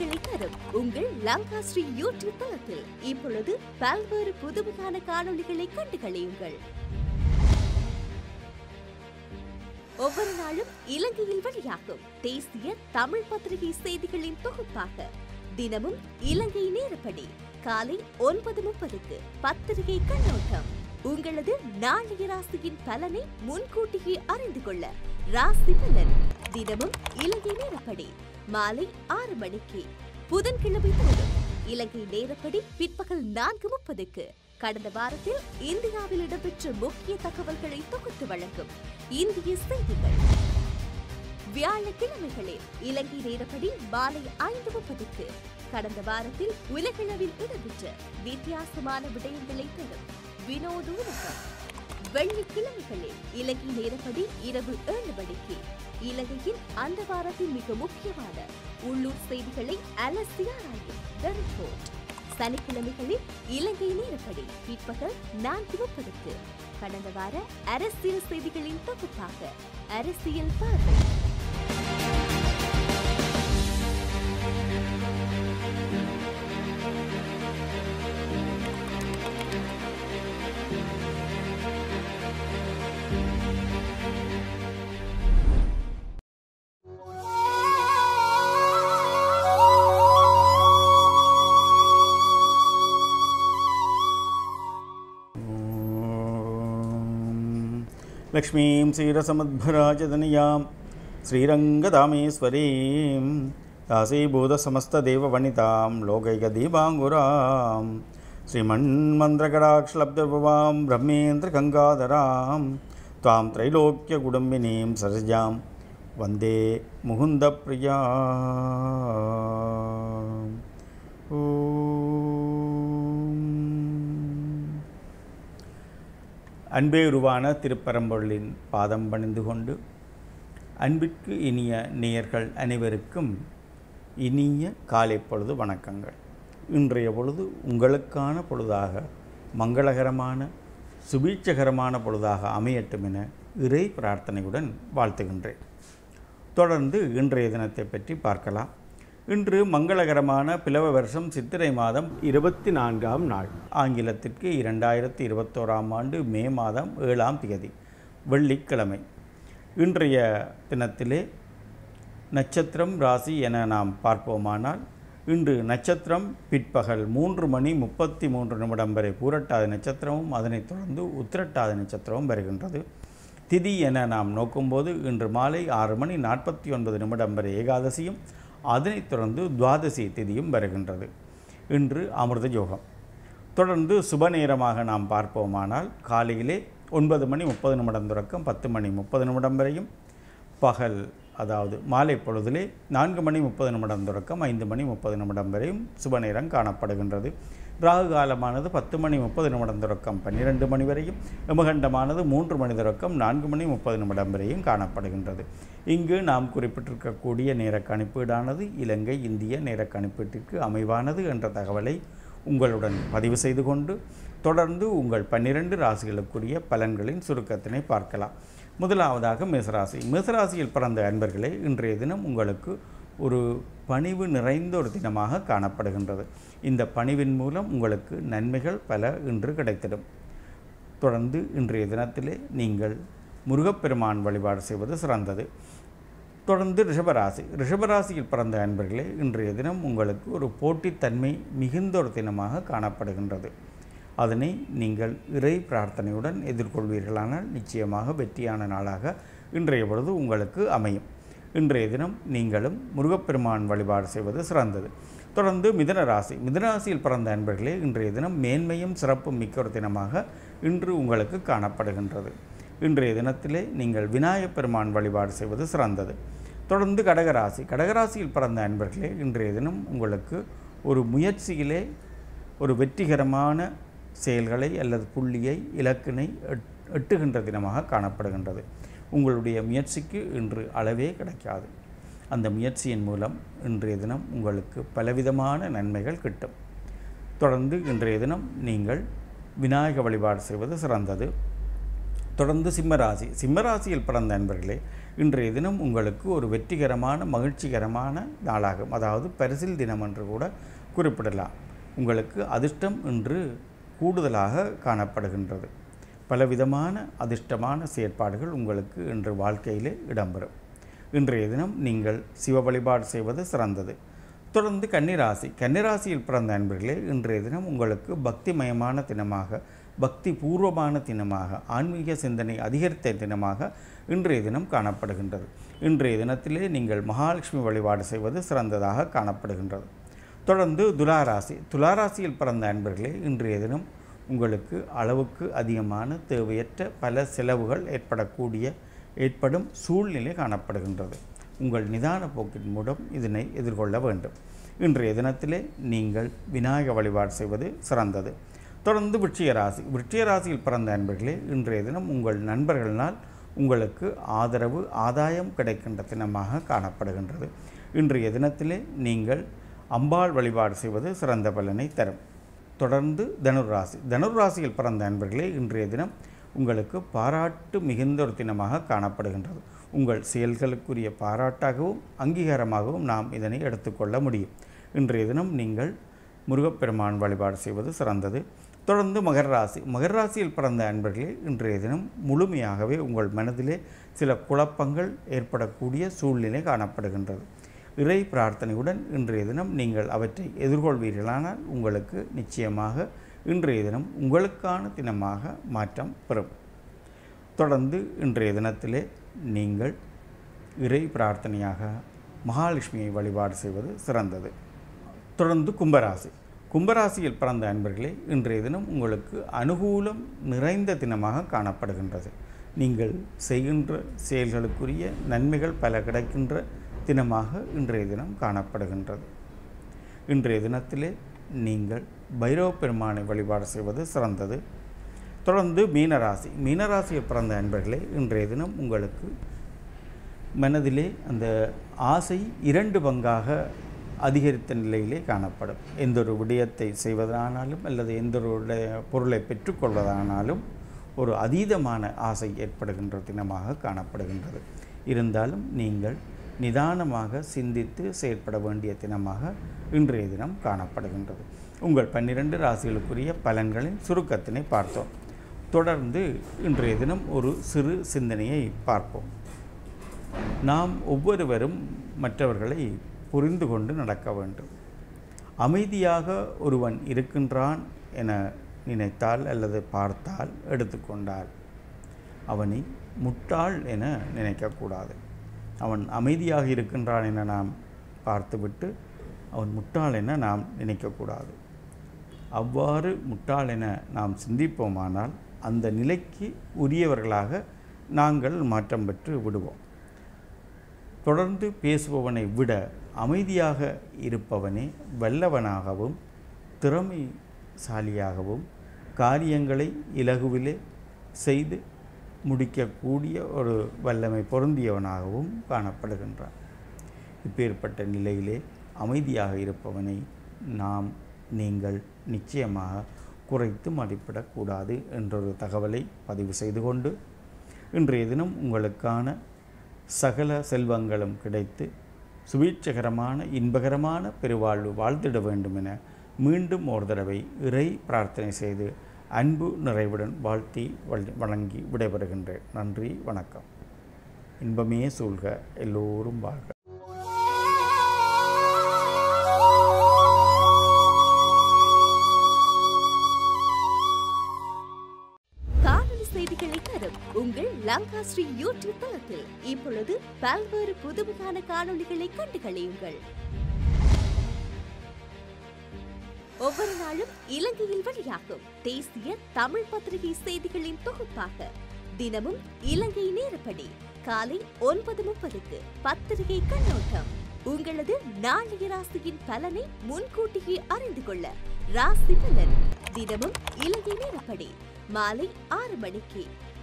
தினமும் உங்களது நாளைய ராசியின் பலனை முன்கூட்டியே அறிந்து கொள்ள ராசி பலன் தினமும் இலங்கை நேரப்படி மாலை 6 மணிக்கு புதன்கிழமை தோறும் இலங்கை நேரப்படி பிற்பகல் 4:30க்கு கடந்த வாரத்தில் இந்தியாவில் இடம்பெற்ற முக்கிய தகவல்களை தொகுத்து வழங்கும் இந்திய செய்திகள். வியாழக்கிழமைகளில் இலங்கை நேரப்படி மாலை 5:30க்கு கடந்த வாரத்தில் உலகளவில் இடம்பெற்ற வித்தியாசமான விடயங்களை தரும் வினோத உலகம். வெள்ளிக்கிழமைகளில் இலங்கை நேரப்படி இரவு 7 மணிக்கு இலங்கையின் அந்த வாரத்தின் மிக முக்கியமான உள்ளூர் செய்திகளை அலசியாராயும் ரிப்போர்ட். சனிக்கிழமைகளில் இலங்கை நேரப்படி பிற்பகல் 4:30க்கு கடந்த வார அரசியல் செய்திகளின் தொகுப்பாக அரசியல் பார்வை. लक्ष्मीं क्षीरसमुद्भराजतनयां श्रीरङ्गधामेश्वरीं दासीभूतसमस्तदेववनितां लोकैकदीपाङ्गुरां श्रीमन्मन्त्रकटाक्षलब्धभुवां ब्रह्मेन्द्रगङ्गाधरां त्वां त्रैलोक्यकुटुम्बिनीं सरजां वन्दे मुकुन्दप्रिया. அன்பே உருவான திருப்பரம்பொருளின் பாதம் பணிந்து கொண்டு அன்பிற்கு இனிய நேயர்கள் அனைவருக்கும் இனிய காலை பொழுது வணக்கங்கள். இன்றைய பொழுது உங்களுக்கான பொழுதாக, மங்களகரமான சுபீட்சகரமான பொழுதாக அமையட்டும் என இறை பிரார்த்தனையுடன் வாழ்த்துகின்றேன். தொடர்ந்து இன்றைய தினத்தை பற்றி பார்க்கலாம். இன்று மங்களகரமான பிளவ வருஷம் சித்திரை மாதம் 24ஆம் நாள், ஆங்கிலத்திற்கு 2021ஆம் ஆண்டு மே மாதம் 7ஆம் தேதி வெள்ளிக்கிழமை. இன்றைய தினத்திலே நட்சத்திரம் ராசி என நாம் பார்ப்போமானால், இன்று நட்சத்திரம் பிற்பகல் 3:33 வரை பூரட்டாதி நட்சத்திரமும் அதனைத் தொடர்ந்து உத்திரட்டாதி நட்சத்திரமும் வருகின்றது. திதி என நாம் நோக்கும்போது இன்று மாலை 6:49 வரை ஏகாதசியும் அதனைத் தொடர்ந்து துவாதசி திதியும் வருகின்றது. இன்று அமிர்த யோகம். தொடர்ந்து சுப நேரமாக நாம் பார்ப்போமானால், காலையிலே 9:30 தொடக்கம் 10:30 வரையும், பகல் அதாவது மாலை பொழுதிலே 4:30 தொடக்கம் 5:30 வரையும் சுப நேரம் காணப்படுகின்றது. ராகு காலமானது 10:30 தொடக்கம் 12 வரையும், யமகண்டமானது 3 தொடக்கம் 4:30 வரையும் காணப்படுகின்றது. இங்கு நாம் குறிப்பிட்டிருக்கக்கூடிய நேரக்கணிப்பீடானது இலங்கை இந்திய நேரக்கணிப்பீட்டிற்கு அமைவானது என்ற தகவலை உங்களுடன் பதிவு செய்து கொண்டு தொடர்ந்து உங்கள் 12 ராசிகளுக்குரிய பலன்களின் சுருக்கத்தினை பார்க்கலாம். முதலாவதாக மேசராசி. மேசராசியில் பிறந்த அன்பர்களே, இன்றைய தினம் உங்களுக்கு ஒரு பணிவு நிறைந்த ஒரு தினமாக காணப்படுகின்றது. இந்த பணிவின் மூலம் உங்களுக்கு நன்மைகள் பல இன்று கிடைத்திடும். தொடர்ந்து இன்றைய தினத்திலே நீங்கள் முருகப்பெருமான் வழிபாடு செய்வது சிறந்தது. தொடர்ந்து ரிஷபராசி. ரிஷபராசியில் பிறந்த அன்பர்களே, இன்றைய தினம் உங்களுக்கு ஒரு போட்டித்தன்மை மிகுந்த ஒரு தினமாக காணப்படுகின்றது. அதனை நீங்கள் இறை பிரார்த்தனையுடன் எதிர்கொள்வீர்களானால் நிச்சயமாக வெற்றியான நாளாக இன்றைய பொழுது உங்களுக்கு அமையும். இன்றைய தினம் நீங்களும் முருகப்பெருமான் வழிபாடு செய்வது சிறந்தது. தொடர்ந்து மிதுனராசி. மிதுனராசியில் பிறந்த அன்பர்களே, இன்றைய தினம் மேன்மையும் சிறப்பும் மிக்க ஒரு தினமாக இன்று உங்களுக்கு காணப்படுகின்றது. இன்றைய தினத்திலே நீங்கள் விநாயகப் பெருமான் வழிபாடு செய்வது சிறந்தது. தொடர்ந்து கடகராசி. கடகராசியில் பிறந்த அன்பர்களே, இன்றைய தினம் உங்களுக்கு ஒரு முயற்சியிலே ஒரு வெற்றிகரமான செயல்களை அல்லது புள்ளியை இலக்கினை எட்டுகின்ற தினமாக காணப்படுகின்றது. உங்களுடைய முயற்சிக்கு இன்று அளவே கிடைக்காது. அந்த முயற்சியின் மூலம் இன்றைய தினம் உங்களுக்கு பலவிதமான நன்மைகள் கிட்டும். தொடர்ந்து இன்றைய தினம் நீங்கள் விநாயக வழிபாடு செய்வது சிறந்தது. தொடர்ந்து சிம்மராசி. சிம்மராசியில் பிறந்த அன்பர்களே, இன்றைய தினம் உங்களுக்கு ஒரு வெற்றிகரமான மகிழ்ச்சிகரமான நாளாகும். அதாவது பரிசில் தினம் என்று கூட குறிப்பிடலாம். உங்களுக்கு அதிர்ஷ்டம் இன்று கூடுதலாக காணப்படுகின்றது. பலவிதமான அதிர்ஷ்டமான செயற்பாடுகள் உங்களுக்கு இன்று வாழ்க்கையிலே இடம்பெறும். இன்றைய தினம் நீங்கள் சிவ வழிபாடு செய்வது சிறந்தது. தொடர்ந்து கன்னிராசி. கன்னிராசியில் பிறந்த அன்பர்களே, இன்றைய தினம் உங்களுக்கு பக்திமயமான தினமாக, பக்தி பூர்வமான தினமாக, ஆன்மீக சிந்தனை அதிகரித்த தினமாக இன்றைய தினம் காணப்படுகின்றது. இன்றைய தினத்திலே நீங்கள் மகாலட்சுமி வழிபாடு செய்வது சிறந்ததாக காணப்படுகின்றது. தொடர்ந்து துலாராசி. துலாராசியில் பிறந்த அன்பர்களே, இன்றைய தினம் உங்களுக்கு அளவுக்கு அதிகமான தேவையற்ற பல செலவுகள் ஏற்படும் சூழ்நிலை காணப்படுகின்றது. உங்கள் நிதான போக்கின் மூலம் இதனை எதிர்கொள்ள வேண்டும். இன்றைய தினத்திலே நீங்கள் விநாயகர் வழிபாடு செய்வது சிறந்தது. தொடர்ந்து விருச்சிகராசி. விருச்சிகராசியில் பிறந்த அன்பர்களே, இன்றைய தினம் உங்கள் நண்பர்களால் உங்களுக்கு ஆதரவு ஆதாயம் கிடைக்கின்ற தினமாக காணப்படுகின்றது. இன்றைய தினத்திலே நீங்கள் அம்பாள் வழிபாடு செய்வது சிறந்த பலனை தரும். தொடர்ந்து தனுராசி. தனுராசியில் பிறந்த அன்பர்களே, இன்றைய தினம் உங்களுக்கு பாராட்டு மிகுந்த ஒரு தினமாக காணப்படுகின்றது. உங்கள் செயல்களுக்குரிய பாராட்டாகவும் அங்கீகாரமாகவும் நாம் இதனை எடுத்துக்கொள்ள முடியும். இன்றைய தினம் நீங்கள் முருகப்பெருமான் வழிபாடு செய்வது சிறந்தது. தொடர்ந்து மகர ராசி. மகர ராசியில் பிறந்த அன்பர்களே, இன்றைய தினம் முழுமையாகவே உங்கள் மனதிலே சில குழப்பங்கள் ஏற்படக்கூடிய சூழ்நிலை காணப்படுகின்றது. இறை பிரார்த்தனையுடன் இன்றைய தினம் நீங்கள் அவற்றை எதிர்கொள்வீர்களானால் உங்களுக்கு நிச்சயமாக இன்றைய தினம் உங்களுக்கான தினமாக மாற்றம் பெறும். தொடர்ந்து இன்றைய தினத்திலே நீங்கள் இறை பிரார்த்தனையாக மகாலட்சுமியை வழிபாடு செய்வது சிறந்தது. தொடர்ந்து கும்பராசி. கும்பராசியில் பிறந்த அன்பர்களே, இன்றைய தினம் உங்களுக்கு அனுகூலம் நிறைந்த தினமாக காணப்படுகின்றது. நீங்கள் செய்கின்ற செயல்களுக்குரிய நன்மைகள் பல கிடைக்கின்ற தினமாக இன்றைய தினம் காணப்படுகின்றது. இன்றைய தினத்திலே நீங்கள் பைரவ பெருமானை வழிபாடு செய்வது சிறந்தது. தொடர்ந்து மீனராசி. மீனராசியில் பிறந்த அன்பர்களே, இன்றைய தினம் உங்களுக்கு மனதிலே அந்த ஆசை 2 பங்காக அதிகரித்த நிலையிலே காணப்படும். எந்தொரு விடயத்தை செய்வதானாலும் அல்லது எந்தொரு பொருளை பெற்றுக்கொள்வதானாலும் ஒரு அதீதமான ஆசை ஏற்படுகின்ற தினமாக காணப்படுகின்றது. இருந்தாலும் நீங்கள் நிதானமாக சிந்தித்து செயற்பட வேண்டிய தினமாக இன்றைய தினம் காணப்படுகின்றது. உங்கள் 12 ராசிகளுக்குரிய பலன்களின் சுருக்கத்தினை பார்த்தோம். தொடர்ந்து இன்றைய தினம் ஒரு சிறு சிந்தனையை பார்ப்போம். நாம் ஒவ்வொருவரும் மற்றவர்களை புரிந்து கொண்டு நடக்க வேண்டும். அமைதியாக ஒருவன் இருக்கின்றான் என நினைத்தால் அல்லது பார்த்தால் எடுத்துக்கொண்டால் அவனை முட்டாள் என நினைக்கக்கூடாது. அவன் அமைதியாக இருக்கின்றான் என நாம் பார்த்துவிட்டு அவன் முட்டாள் என நாம் நினைக்கக்கூடாது. அவ்வாறு முட்டாள் என நாம் சிந்திப்போமானால் அந்த நிலைக்கு உரியவர்களாக நாங்கள் மாற்றம் பெற்று விடுவோம். தொடர்ந்து பேசுபவனை விட அமைதியாக இருப்பவனே வல்லவனாகவும் திறமைசாலியாகவும் காரியங்களை இலகுவிலே செய்து முடிக்கக்கூடிய ஒரு வல்லமை பொருந்தியவனாகவும் காணப்படுகின்றான். இப்பேற்பட்ட நிலையிலே அமைதியாக இருப்பவனை நாம் நீங்கள் நிச்சயமாக குறைத்து மதிப்பிடக்கூடாது என்றொரு தகவலை பதிவு செய்து கொண்டு இன்றைய தினம் உங்களுக்கான சகல செல்வங்களும் கிடைத்து சுபீட்சகரமான இன்பகரமான பெருவாழ்வு வாழ்த்திட வேண்டும் என மீண்டும் ஒரு தடவை இறை பிரார்த்தனை செய்து அன்பு நிறைவுடன் வாழ்த்தி வழங்கி விடைபெறுகின்றேன். நன்றி, வணக்கம். இன்பமே சூழ்க, எல்லோரும் வாழ்க. உங்கள் லங்காஸ்ரீ யூடியூப் தளத்தில் இப்பொழுது பல்வேறு புதுமையான காணொளிகளை கண்டு களியுங்கள். ஒவ்வொரு நாளும் இலங்கையில் வெளியாகும் தேசிய தமிழ் பத்திரிகை செய்திகளின் தொகுப்பாக தினமும் இலங்கை நேரப்படி காலை 9:30க்கு பத்திரிகை கண்ணோட்டம். உங்களது நாளைய ராசியின் பலனை முன்கூட்டியே அறிந்து கொள்ள ராசி பலன் தினமும் இலங்கை நேரப்படி மாலை 6 மணிக்கு,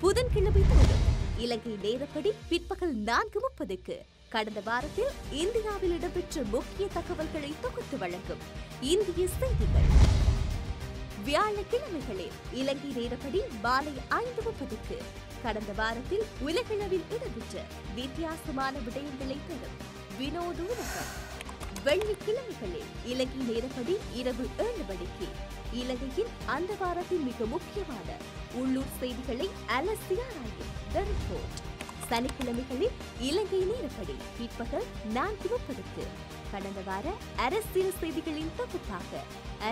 புதன்கிழமை தோறும் இலங்கை நேரப்படி பிற்பகல் 4:30க்கு. கடந்த வாரத்தில் இந்தியாவில் இடம்பெற்ற முக்கிய தகவல்களை தொகுத்து வழங்கும் இந்திய செய்திகள் வியாழக்கிழமைகளில் இலங்கை நேரப்படி மாலை 5:30க்கு. கடந்த வாரத்தில் உலகளவில் இடம்பெற்ற வித்தியாசமான விடயங்களை தரும் வினோதூரகம். வெள்ளிக்கிழமைகளில் இலங்கை நேரப்படி இரவு 7 மணிக்கு இலங்கையின் அந்த வாரத்தின் மிக முக்கியமான உள்ளூர் செய்திகளை அலசி ஆராயும் தி ரிப்போர்ட். சனிக்கிழமைகளில் இலங்கை நேரப்படி பிற்பகல் 4 மணிக்கு கடந்த வார அரசியல் செய்திகளின் தொகுப்பாக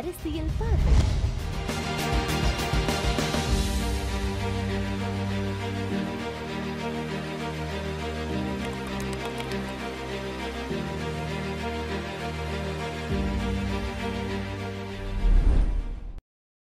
அரசியல் பார்வை.